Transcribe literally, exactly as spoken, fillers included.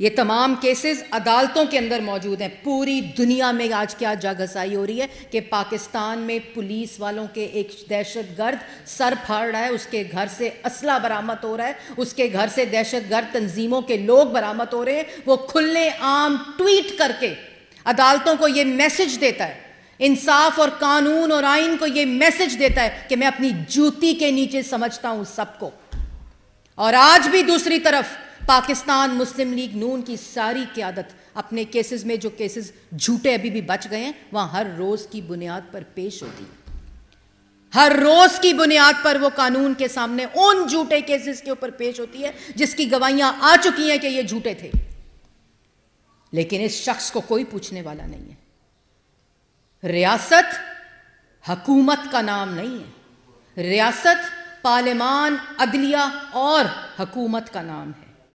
ये तमाम केसेस अदालतों के अंदर मौजूद हैं। पूरी दुनिया में आज क्या जागसाई हो रही है कि पाकिस्तान में पुलिस वालों के एक दहशतगर्द सर फाड़ रहा है, उसके घर से असला बरामद हो रहा है, उसके घर से दहशतगर्द तंजीमों के लोग बरामद हो रहे हैं। वो खुले आम ट्वीट करके अदालतों को ये मैसेज देता है, इंसाफ और कानून और आइन को ये मैसेज देता है कि मैं अपनी जूती के नीचे समझता हूं सबको। और आज भी दूसरी तरफ पाकिस्तान मुस्लिम लीग नून की सारी क़यादत अपने केसेस में, जो केसेस झूठे अभी भी बच गए हैं, वहां हर रोज की बुनियाद पर पेश होती है। हर रोज की बुनियाद पर वो कानून के सामने उन झूठे केसेस के ऊपर पेश होती है जिसकी गवाहियां आ चुकी हैं कि ये झूठे थे, लेकिन इस शख्स को कोई पूछने वाला नहीं है। रियासत हकूमत का नाम नहीं है, रियासत पार्लियामान, अदलिया और हकूमत का नाम है।